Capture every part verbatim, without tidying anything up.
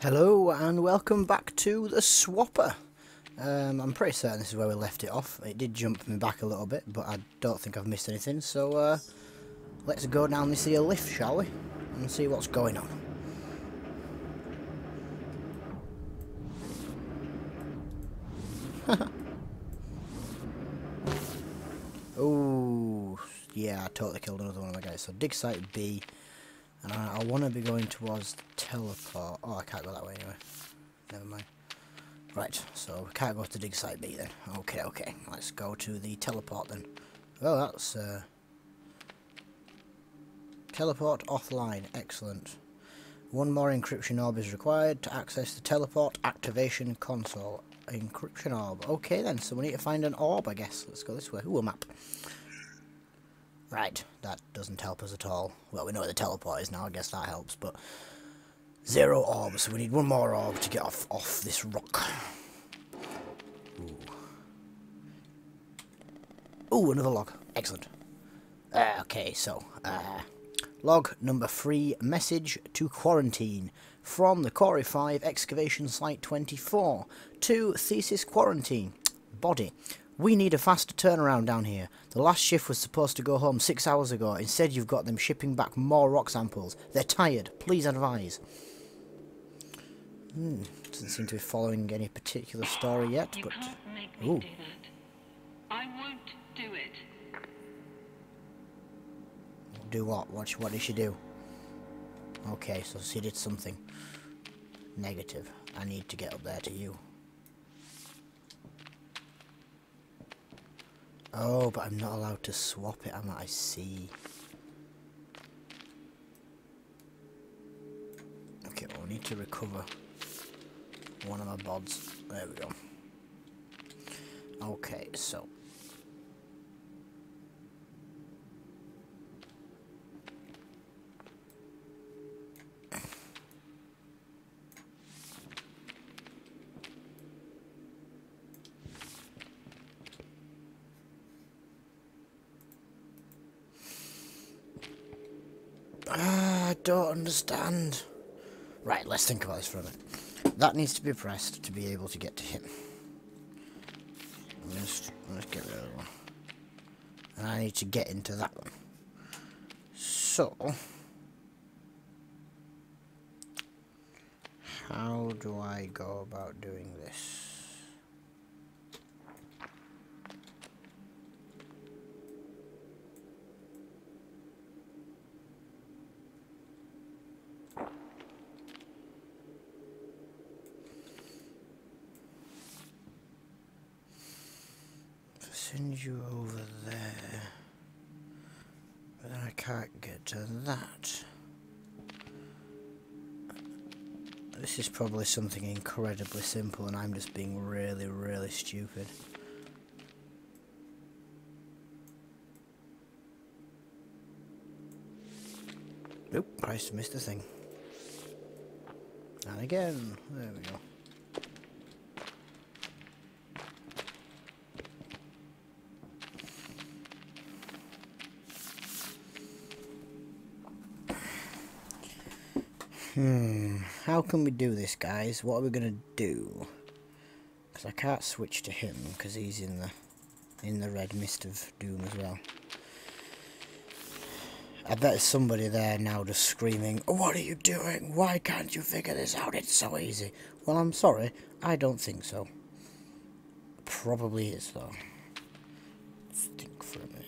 Hello and welcome back to The Swapper. Um, I'm pretty certain this is where we left it off. It did jump me back a little bit, but I don't think I've missed anything. So uh, let's go down this here lift, shall we? And see what's going on. Oh, yeah, I totally killed another one of my guys. So dig site B. And I, I want to be going towards the teleport. Oh, I can't go that way anyway. Never mind. Right, so we can't go to dig site B then. Okay, okay. Let's go to the teleport then. Oh, that's... Uh, teleport offline. Excellent. One more encryption orb is required to access the teleport activation console. Encryption orb. Okay then, so we need to find an orb, I guess. Let's go this way. Ooh, a map. Right, that doesn't help us at all. Well, we know where the teleport is now, I guess that helps, but... Zero orbs, so we need one more orb to get off, off this rock. Ooh. Ooh, another log. Excellent. Uh, okay, so... Uh, log number three, message to quarantine. From the Quarry five, excavation site twenty-four. To Theseus quarantine. Body. We need a faster turnaround down here. The last shift was supposed to go home six hours ago. Instead, you've got them shipping back more rock samples. They're tired. Please advise. Hmm. Doesn't seem to be following any particular story yet, you but... You can't make me Ooh. do that. I won't do it. Do what? Watch, what did she do? Okay, so she did something. Negative. I need to get up there to you. Oh, but I'm not allowed to swap it, am I? I see. Okay, well, we need to recover one of my bods. There we go. Okay, so. Ah, I don't understand. Right, let's think about this for a minute. That needs to be pressed to be able to get to him. Let's, let's get rid of that one. And I need to get into that one. So... How do I go about doing this? Send you over there, but then I can't get to that. This is probably something incredibly simple and I'm just being really, really stupid. Nope, I missed the thing. And again, there we go. Hmm, how can we do this, guys? What are we gonna do? Because I can't switch to him because he's in the in the red mist of doom as well. I bet there's somebody there now just screaming, "What are you doing? Why can't you figure this out? It's so easy." Well, I'm sorry, I don't think so. Probably is though. Let's think for a minute.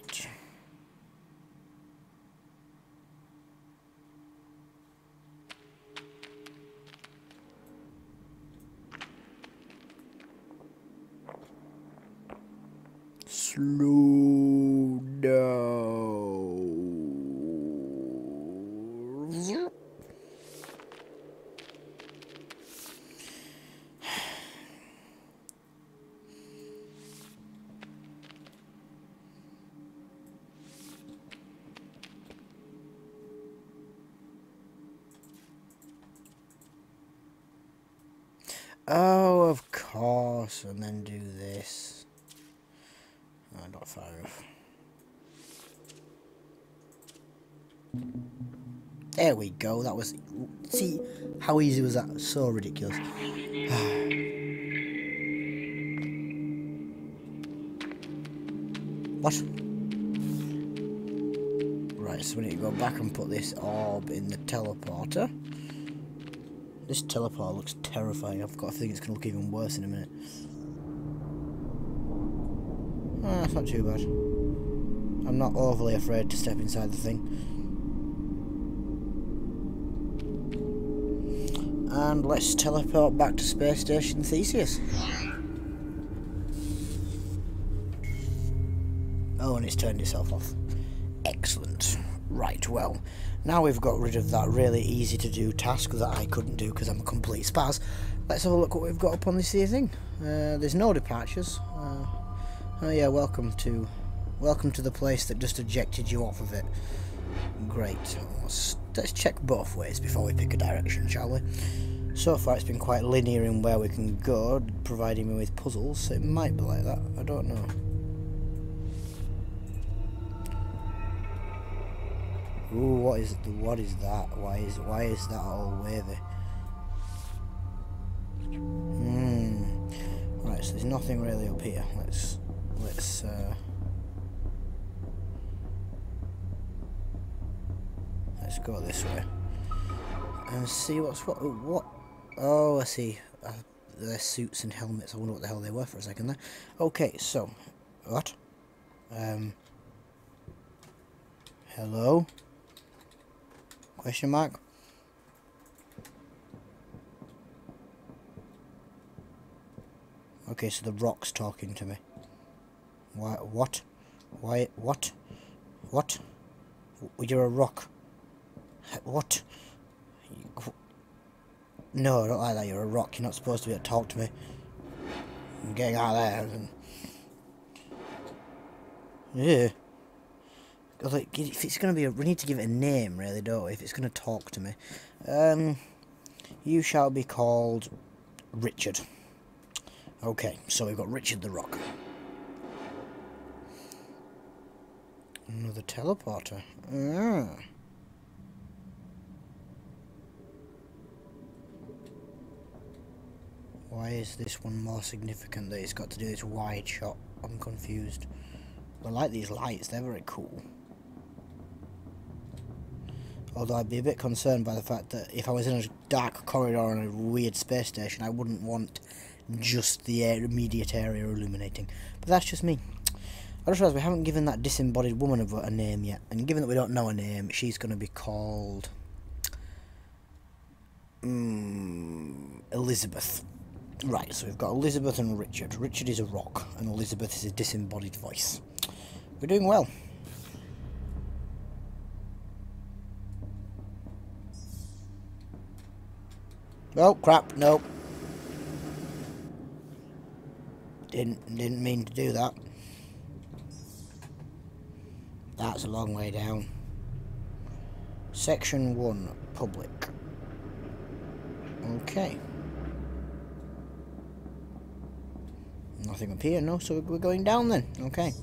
Slow down. Oh, of course, and then do this. No, not far enough. There we go. That was... See, how easy was that? So ridiculous. What? Right, so we need to go back and put this orb in the teleporter. This teleporter looks terrifying. I've got a feeling it's going to look even worse in a minute. Ah, it's not too bad. I'm not overly afraid to step inside the thing. And let's teleport back to Space Station Theseus. Oh, and it's turned itself off. Excellent. Right, well, now we've got rid of that really easy to do task that I couldn't do because I'm a complete spaz. Let's have a look what we've got up on this here thing. Uh, there's no departures. Uh, oh yeah, welcome to welcome to the place that just ejected you off of it. Great. Let's, let's check both ways before we pick a direction, shall we? So far it's been quite linear in where we can go, providing me with puzzles, so it might be like that, I don't know. Ooh, what is the, what is that? Why is why is that all wavy? Hmm. Right, so there's nothing really up here. Let's let's. Uh, let's go this way and see what's what. What? Oh, I see. Uh, their suits and helmets. I wonder what the hell they were for a second there. Okay, so what? Um. Hello? Question mark. Okay, so the rock's talking to me. Why? What? Why? What? What? You're a rock. What? No, I don't like that. You're a rock. You're not supposed to be able to talk to me. I'm getting out of there. Yeah. Like, if it's going to be a, we need to give it a name, really, don't we? If it's going to talk to me. Um, you shall be called Richard. Okay, so we've got Richard the Rock. Another teleporter. Ah. Why is this one more significant that it's got to do this wide shot? I'm confused. I like these lights, they're very cool. Although I'd be a bit concerned by the fact that if I was in a dark corridor on a weird space station, I wouldn't want just the air, immediate area illuminating. But that's just me. I just realised we haven't given that disembodied woman a, a name yet. And given that we don't know her name, she's going to be called... Um, Elizabeth. Right, so we've got Elizabeth and Richard. Richard is a rock, and Elizabeth is a disembodied voice. We're doing well. Oh crap, no. Didn't didn't mean to do that. That's a long way down. Section one, public. Okay. Nothing up here, no, so we're going down then. Okay.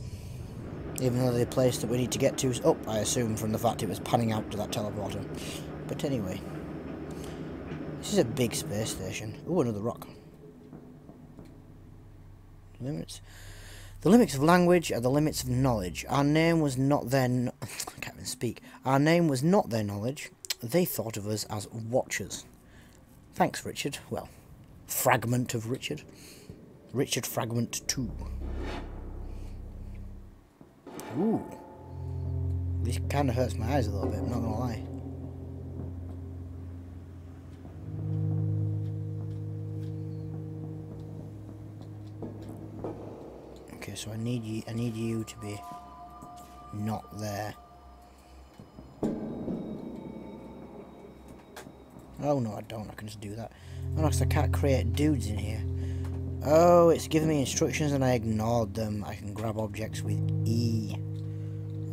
Even though the place that we need to get to is up, I assume, from the fact it was panning out to that teleporter. But anyway. This is a big space station. Ooh, another rock. Limits. The limits of language are the limits of knowledge. Our name was not their... No I can't even speak. Our name was not their knowledge. They thought of us as watchers. Thanks, Richard. Well, fragment of Richard. Richard Fragment two. Ooh. This kind of hurts my eyes a little bit, I'm not going to lie. Okay, so I need you, I need you to be not there. Oh no, I don't, I can just do that. Unless I can't create dudes in here. Oh, it's giving me instructions and I ignored them. I can grab objects with E.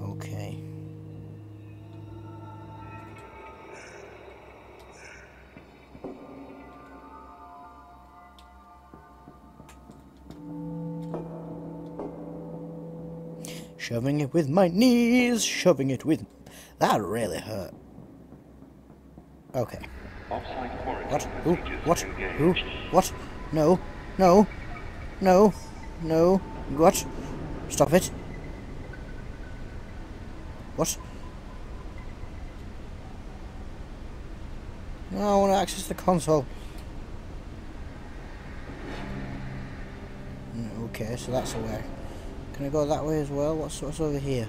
Okay. Shoving it with my knees, shoving it with... That really hurt. Okay. What? Who? What? Who? What? No. No. No. No. What? Stop it. What? No, I want to access the console. Okay, so that's a way. Can I go that way as well? What's, what's over here?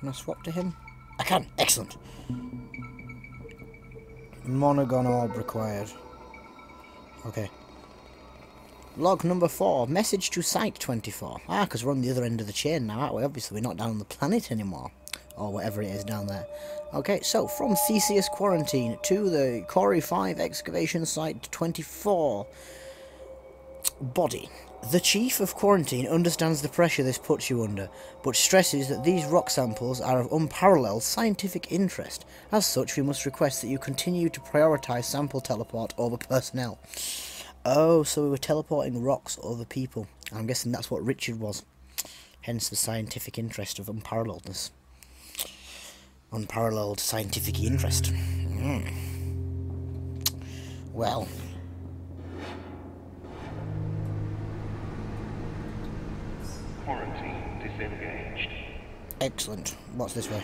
Can I swap to him? I can! Excellent! Monogon orb required. Okay. Log number four. Message to Site twenty-four. Ah, because we're on the other end of the chain now, aren't we? Obviously, we're not down on the planet anymore. Or whatever it is down there. Okay, so from Theseus Quarantine to the Quarry five Excavation Site twenty-four. Body. The Chief of Quarantine understands the pressure this puts you under, but stresses that these rock samples are of unparalleled scientific interest. As such, we must request that you continue to prioritise sample teleport over personnel. Oh, so we were teleporting rocks over people. I'm guessing that's what Richard was. Hence the scientific interest of unparalleledness. Unparalleled scientific interest. Mm. Well... Quarantine disengaged. Excellent. What's this way?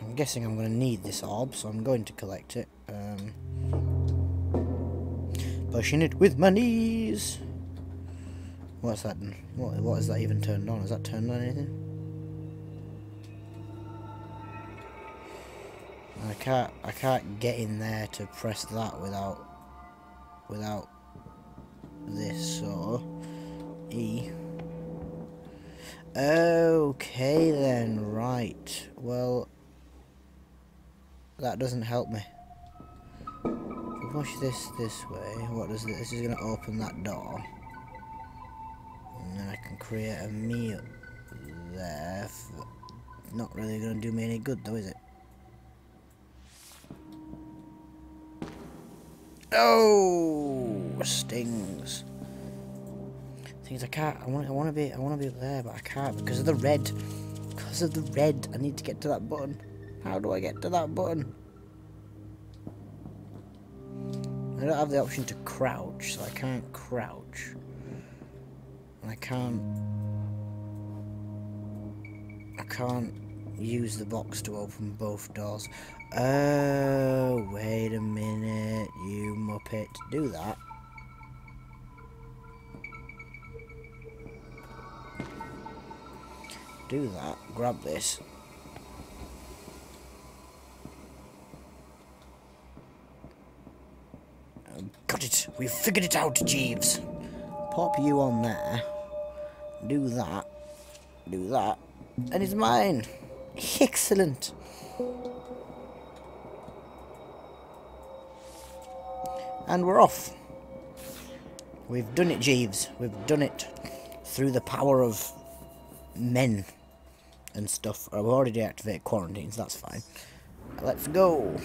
I'm guessing I'm going to need this orb, so I'm going to collect it. Um, pushing it with my knees! What's that? What, what is that even turned on? Is that turned on anything? I can't, I can't get in there to press that without... without this, so E. Okay then, right. Well, that doesn't help me. Push this this way. What does this? This is going to open that door, and then I can create a meal there. Not really going to do me any good, though, is it? Oh, stings. Things I can't. I want. I want to be. I want to be there, but I can't because of the red. Because of the red, I need to get to that button. How do I get to that button? I don't have the option to crouch, so I can't crouch. And I can't. I can't use the box to open both doors. Oh, wait a minute, you muppet. Do that. Do that. Grab this. Oh, got it. We've figured it out, Jeeves. Pop you on there. Do that. Do that. And it's mine. Excellent. And we're off. We've done it, Jeeves. We've done it through the power of men and stuff. I've already deactivated quarantines, that's fine. Let's go.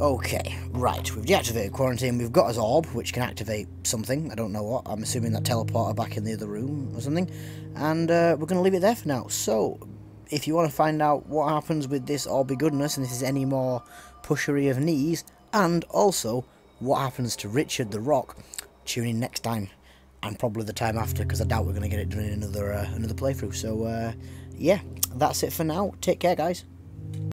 Okay, right. We've deactivated quarantine. We've got his orb, which can activate something. I don't know what. I'm assuming that teleporter back in the other room or something. And uh, we're going to leave it there for now. So... if you want to find out what happens with this orby goodness, and if there's any more pushery of knees, and also what happens to Richard the Rock, tune in next time, and probably the time after, because I doubt we're going to get it done in another, uh, another playthrough. So, uh, yeah, that's it for now. Take care, guys.